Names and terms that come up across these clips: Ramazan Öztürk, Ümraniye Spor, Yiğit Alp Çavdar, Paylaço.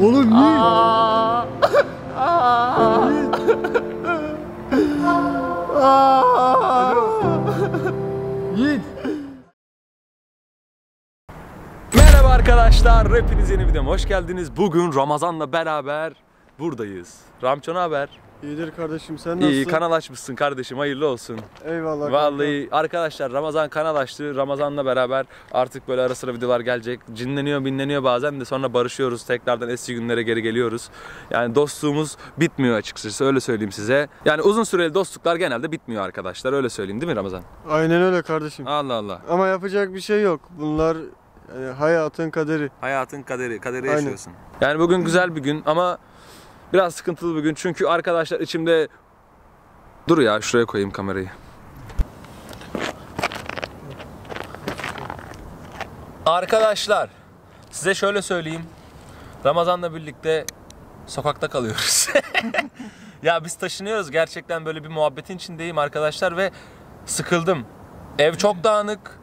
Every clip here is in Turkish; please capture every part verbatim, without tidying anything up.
Oğlum niye? Aa. Aa. Aa. Yiğit. Merhaba arkadaşlar, hepiniz yeni videoma hoş geldiniz. Bugün Ramazan'la beraber buradayız. Ramço, ne haber? İyidir kardeşim, sen nasılsın? İyi, kanal açmışsın kardeşim, hayırlı olsun. Eyvallah. Vallahi kanka. Arkadaşlar Ramazan kanal açtı. Ramazan'la beraber artık böyle ara sıra videolar gelecek. Cinleniyor binleniyor bazen de sonra barışıyoruz. Tekrardan eski günlere geri geliyoruz. Yani dostluğumuz bitmiyor açıkçası, öyle söyleyeyim size. Yani uzun süreli dostluklar genelde bitmiyor arkadaşlar, öyle söyleyeyim değil mi Ramazan? Aynen öyle kardeşim. Allah Allah. Ama yapacak bir şey yok. Bunlar... Yani hayatın kaderi. Hayatın kaderi, kaderi yaşıyorsun. Yani bugün güzel bir gün ama biraz sıkıntılı bir gün çünkü arkadaşlar içimde... Dur ya, şuraya koyayım kamerayı. Arkadaşlar size şöyle söyleyeyim. Ramazan'la birlikte sokakta kalıyoruz. Ya biz taşınıyoruz, gerçekten böyle bir muhabbetin içindeyim arkadaşlar ve sıkıldım. Ev çok dağınık.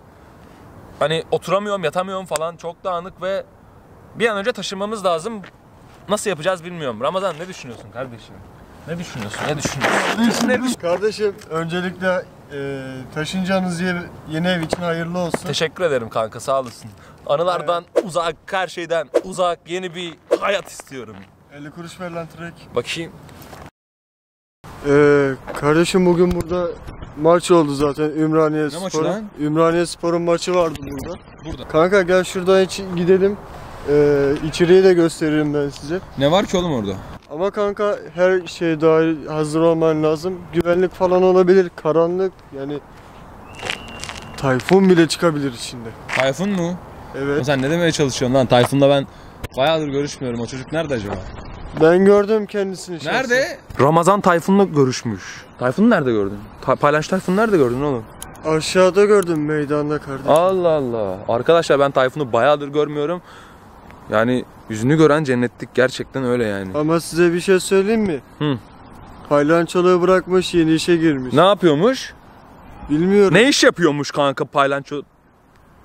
Hani oturamıyorum, yatamıyorum falan, çok dağınık ve bir an önce taşınmamız lazım. Nasıl yapacağız bilmiyorum. Ramazan, ne düşünüyorsun kardeşim? Ne düşünüyorsun? Ne düşünüyorsun? Ne düşün kardeşim, öncelikle e, taşınacağınız yer, yeni ev için hayırlı olsun. Teşekkür ederim kanka, sağ olasın. Anılardan evet, uzak, her şeyden uzak, yeni bir hayat istiyorum. elli kuruş ver lan direkt. Bakayım. Ee, kardeşim bugün burada maç oldu zaten, Ümraniye Spor. Ümraniye Spor'un maçı vardı burada. Burada. Kanka gel şuradan iç gidelim. Ee, içeriği de gösteririm ben size. Ne var ki oğlum orada? Ama kanka her şey dahil hazır olman lazım. Güvenlik falan olabilir, karanlık yani. Tayfun bile çıkabilir içinde. Tayfun mu? Evet. O sen ne demeye çalışıyorsun lan? Tayfun'la ben bayağıdır görüşmüyorum. O çocuk nerede acaba? Ben gördüm kendisini. Nerede? Şahsen. Ramazan Tayfun'la görüşmüş. Tayfun'u nerede gördün? Ta Paylaş Tayfun'u nerede gördün oğlum? Aşağıda gördüm, meydanda kardeşim. Allah Allah. Arkadaşlar ben Tayfun'u bayağıdır görmüyorum. Yani yüzünü gören cennetlik, gerçekten öyle yani. Ama size bir şey söyleyeyim mi? Hı. Paylanço'yu bırakmış, yeni işe girmiş. Ne yapıyormuş? Bilmiyorum. Ne iş yapıyormuş kanka Paylanço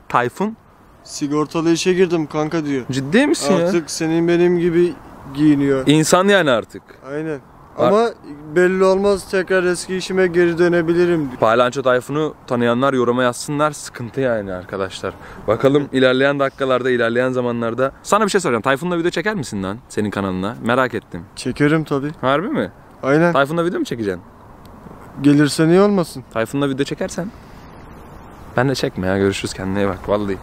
Tayfun? Sigortalı işe girdim kanka diyor. Ciddi misin artık ya? Artık senin benim gibi giyiniyor. İnsan yani artık. Aynen. Ama Ar belli olmaz, tekrar eski işime geri dönebilirim diyor. Paylanço Tayfun'u tanıyanlar yoruma yazsınlar, sıkıntı yani arkadaşlar. Bakalım ilerleyen dakikalarda, ilerleyen zamanlarda. Sana bir şey soracağım, Tayfun'la video çeker misin lan senin kanalına? Merak ettim. Çekerim tabi. Harbi mi? Aynen. Tayfun'la video mu çekeceksin? Gelirse niye olmasın? Tayfun'la video çekersen. Ben de çekme ya, görüşürüz, kendine iyi bak vallahi.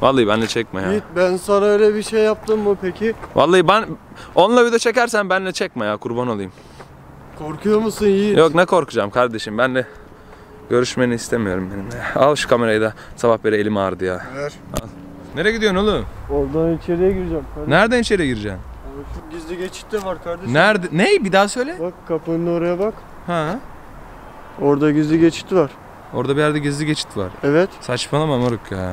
Vallahi ben de çekme ya. Yiğit, ben sana öyle bir şey yaptım mı peki? Vallahi ben onunla video çekersen benle çekme ya, kurban olayım. Korkuyor musun Yiğit? Yok, ne korkacağım kardeşim, ben de görüşmeni istemiyorum benimle. Al şu kamerayı da, sabah beri elim ağrıdı ya. Ver. Al. Nereye gidiyorsun oğlum? Oradan içeriye gireceğim kardeşim. Nereden içeriye gireceksin? Şu gizli geçit de var kardeşim. Nerede? Ne? Bir daha söyle. Bak kapının oraya bak. Ha. Orada gizli geçit var. Orada bir yerde gizli geçit var. Evet. Saçmalama moruk ya.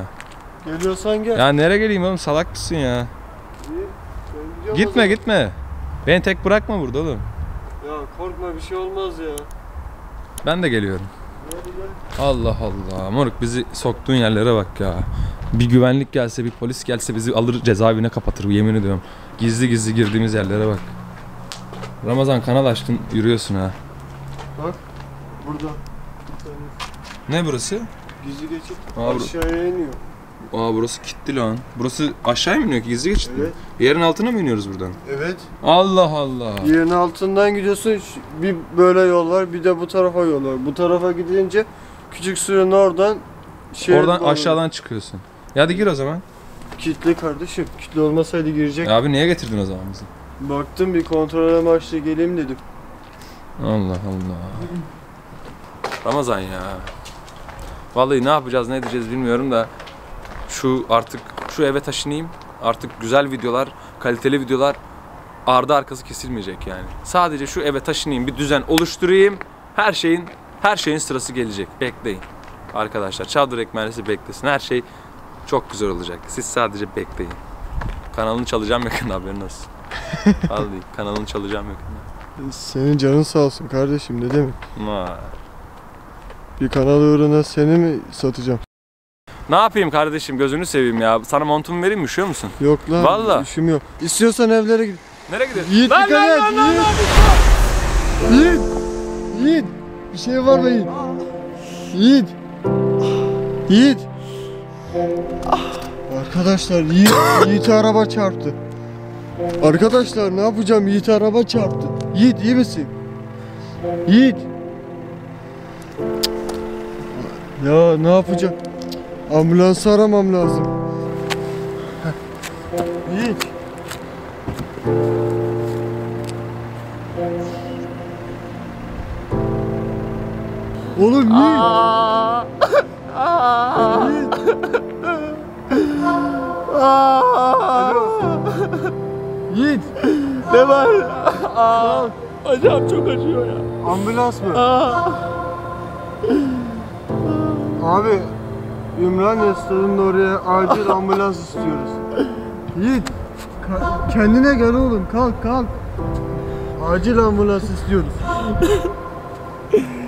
Geliyorsan gel. Ya nereye geleyim oğlum, salak mısın ya? İyi, gitme gitme. Beni tek bırakma burada oğlum. Ya korkma, bir şey olmaz ya. Ben de geliyorum. Gel. Allah Allah moruk, bizi soktuğun yerlere bak ya. Bir güvenlik gelse, bir polis gelse bizi alır cezaevine kapatır, yemin ediyorum. Gizli gizli girdiğimiz yerlere bak. Ramazan kanal açtın, yürüyorsun ha. Bak burada. Ne burası? Gizli geçit aşağıya iniyor. Aa, burası kilitli lan. Burası aşağı mı iniyor ki, gizli geçit mi? Evet. Yerin altına mı iniyoruz buradan? Evet. Allah Allah. Yerin altından gidiyorsun, bir böyle yol var, bir de bu tarafa yol var. Bu tarafa gidince küçük suyun oradan şey. Oradan doğru, aşağıdan çıkıyorsun. Ya hadi gir o zaman. Kilitli kardeşim. Kilitli olmasaydı girecek. Ya abi niye getirdin o zaman bizi? Baktım bir kontrol amaçlı geleyim dedim. Allah Allah. Ramazan ya. Vallahi ne yapacağız ne edeceğiz bilmiyorum da. Şu artık şu eve taşınayım. Artık güzel videolar, kaliteli videolar ardı arkası kesilmeyecek yani. Sadece şu eve taşınayım, bir düzen oluşturayım. Her şeyin her şeyin sırası gelecek. Bekleyin. Arkadaşlar Çavdar ekmeğinizi beklesin. Her şey çok güzel olacak. Siz sadece bekleyin. Kanalını çalacağım yakında, haberin olsun. Vallahi kanalını çalacağım yakında. Senin canın sağ olsun kardeşim, ne demek? Ma. Bir kanal uğruna seni mi satacağım? Ne yapayım kardeşim, gözünü seveyim ya. Sana montumu vereyim mi? Üşüyor musun? Yok lan. Vallahi. İşim yok. İstiyorsan evlere git. Nereye gidiyorsun? Yiğit, lan, dikkat lan, et. Lan, Yiğit. Lan, Yiğit. Yiğit. Yiğit. Bir şey var mı Yiğit? Yiğit. Yiğit. Arkadaşlar Yiğit, Yiğit'e araba çarptı. Arkadaşlar ne yapacağım? Yiğit'e araba çarptı. Yiğit iyi misin? Yiğit. Ya ne yapacağım? Ambulansı aramam lazım. Yiğit. Oğlum Yiğit. Aa. Aa. Yiğit. Aa. Yiğit. Ne var? Aa. Acam çok acıyor ya. Ambulans mı? Aa. Abi Ümraniye Spor'un oraya acil ambulans istiyoruz. Yiğit, kendine gel oğlum, kalk kalk. Acil ambulans istiyoruz.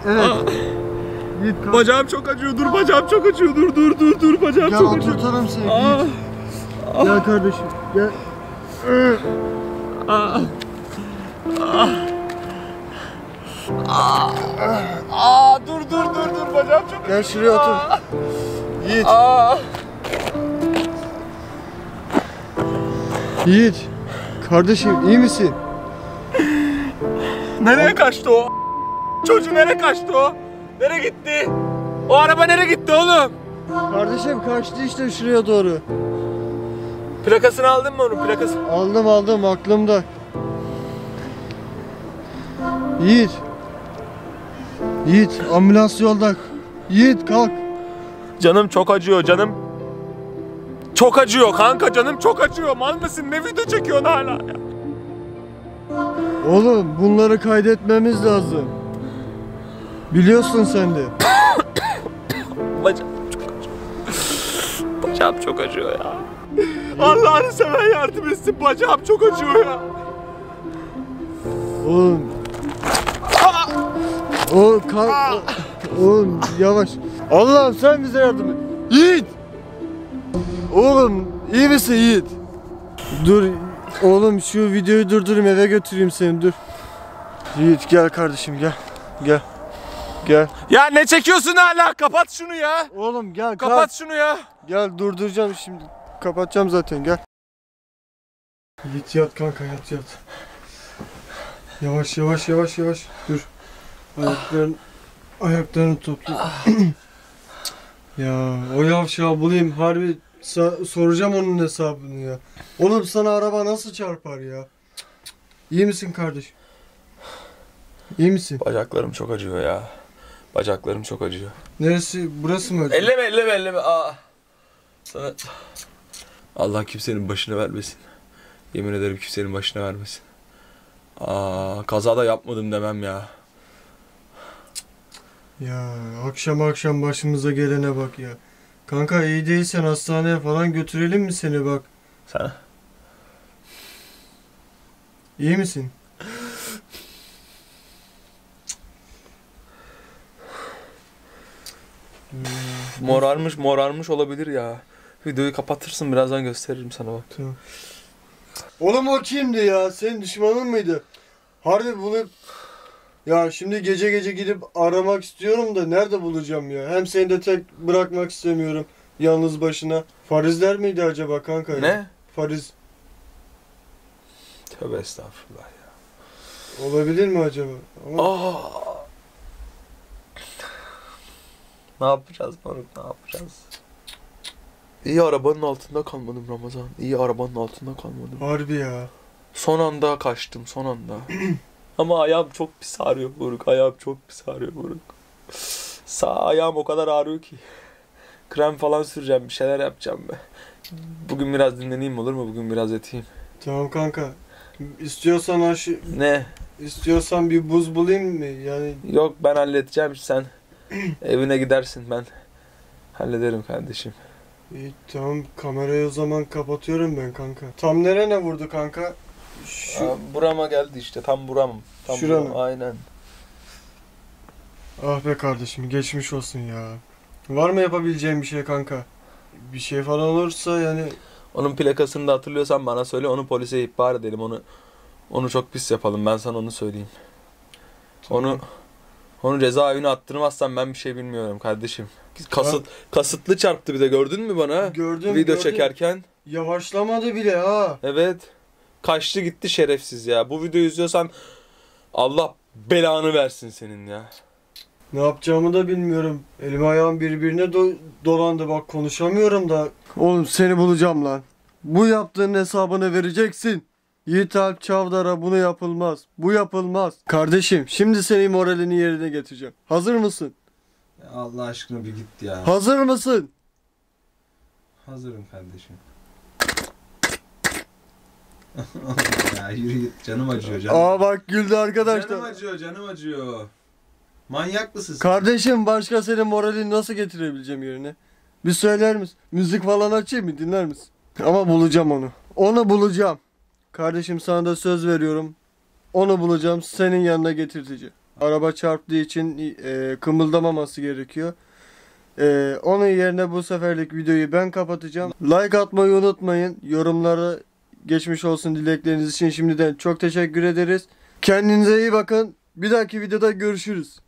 Evet. Aa, Yiğit kalk. Bacağım çok acıyor, dur bacağım çok acıyor, dur dur dur dur bacağım ya, çok acıyor. Ya oturtalım seni Yiğit. Aa. Gel kardeşim, gel. Aa. Aa. Aa. Aa, dur dur dur dur bacağım çok. Gel şuraya otur. Aa. Yiğit. Aa. Yiğit. Kardeşim iyi misin? Nereye kaçtı o? Çocuğu nereye kaçtı o? Nereye gitti? O araba nereye gitti oğlum? Kardeşim kaçtı işte şuraya doğru. Plakasını aldın mı onun plakasını? Aldım aldım, aklımda. Yiğit. Yiğit, ambulans yolda. Yiğit kalk. Canım çok acıyor, canım çok acıyor kanka, canım çok acıyor. Mal mısın, ne video çekiyorsun hala ya? Oğlum bunları kaydetmemiz lazım. Biliyorsun sen de. Bacağım çok acıyor. Bacağım çok acıyor ya. Allah'ını seven yardım etsin, bacağım çok acıyor ya. Oğlum. Oğlum kalk. Oğlum yavaş. Allah'ım sen bize yardım et. Yiğit! Oğlum iyi misin Yiğit? Dur oğlum, şu videoyu durdurayım, eve götüreyim seni, dur. Yiğit gel kardeşim, gel. Gel. Gel. Ya ne çekiyorsun hala? Kapat şunu ya. Oğlum gel. Kapat kalk. Şunu ya. Gel durduracağım şimdi. Kapatacağım zaten, gel. Yiğit yat kanka, yat yat. Yavaş yavaş yavaş yavaş. Dur. Ayakların, ah. Ayaklarını topla. Ah. Ya o yavşağı bulayım harbi, soracağım onun hesabını ya. Oğlum sana araba nasıl çarpar ya? İyi misin kardeşim? İyi misin? Bacaklarım çok acıyor ya. Bacaklarım çok acıyor. Neresi? Burası mı acıyor? Elleme elleme elleme. Aa. Sana... Allah kimsenin başına vermesin. Yemin ederim kimsenin başına vermesin. Aa, kaza da yapmadım demem ya. Ya akşam akşam başımıza gelene bak ya. Kanka iyi değilsen hastaneye falan götürelim mi seni bak? Sen? İyi misin? Morarmış morarmış olabilir ya. Videoyu kapatırsın, birazdan gösteririm sana bak. Tamam. Oğlum o kimdi ya? Senin düşmanın mıydı? Harbi bunu... Ya şimdi gece gece gidip aramak istiyorum da nerede bulacağım ya? Hem seni de tek bırakmak istemiyorum. Yalnız başına. Farizler miydi acaba kanka? Ne? Ya? Fariz. Tövbe estağfurullah ya. Olabilir mi acaba? Ama... Aa! Ne yapacağız Faruk, ne yapacağız? İyi arabanın altında kalmadım Ramazan. İyi arabanın altında kalmadım. Harbi ya. Son anda kaçtım, son anda. Ama ayağım çok pis ağrıyor Buruk. Ayağım çok pis ağrıyor Buruk. Sağ ayağım o kadar ağrıyor ki. Krem falan süreceğim, bir şeyler yapacağım ben. Bugün biraz dinleneyim olur mu? Bugün biraz yatayım. Tamam kanka. İstiyorsan aşı... Ne? İstiyorsan bir buz bulayım mı? Yani... Yok ben halledeceğim, sen evine gidersin, ben hallederim kardeşim. İyi tamam, kamerayı o zaman kapatıyorum ben kanka. Tam nerene vurdu kanka? Şu... Aa, burama geldi işte, tam buram. Tam buram, aynen. Ah be kardeşim, geçmiş olsun ya. Var mı yapabileceğim bir şey kanka? bir şey falan olursa yani... Onun plakasını da hatırlıyorsan bana söyle, onu polise ihbar edelim, onu onu çok pis yapalım, ben sana onu söyleyeyim. Tamam. Onu onu cezaevine attırmazsan ben bir şey bilmiyorum kardeşim. Kasıt, kasıtlı çarptı bir de, gördün mü bana? Gördüm. Video gördüm. Çekerken. Yavaşlamadı bile ha. Evet. Kaçtı gitti şerefsiz ya. Bu videoyu izliyorsan Allah belanı versin senin ya. Ne yapacağımı da bilmiyorum. Elim ayağım birbirine do dolandı. Bak konuşamıyorum da. Oğlum seni bulacağım lan. Bu yaptığın hesabını vereceksin. Yiğit Alp Çavdar'a bunu yapılmaz. Bu yapılmaz. Kardeşim şimdi senin moralini yerine getireceğim. Hazır mısın? Ya Allah aşkına bir git ya. Hazır mısın? Hazırım kardeşim. Ya yürü git, canım acıyor canım. Aa bak güldü arkadaşlar. Canım acıyor, canım acıyor. Manyak mısın sen? Kardeşim başka senin moralini nasıl getirebileceğim yerine? Bir söyler misin? Müzik falan açayım mı, dinler misin? Ama bulacağım onu. Onu bulacağım. Kardeşim sana da söz veriyorum. Onu bulacağım, senin yanına getirteceğim. Araba çarptığı için e, kımıldamaması gerekiyor. E, onun yerine bu seferlik videoyu ben kapatacağım. Like atmayı unutmayın. Yorumlara geçmiş olsun dilekleriniz için şimdiden çok teşekkür ederiz. Kendinize iyi bakın. Bir dahaki videoda görüşürüz.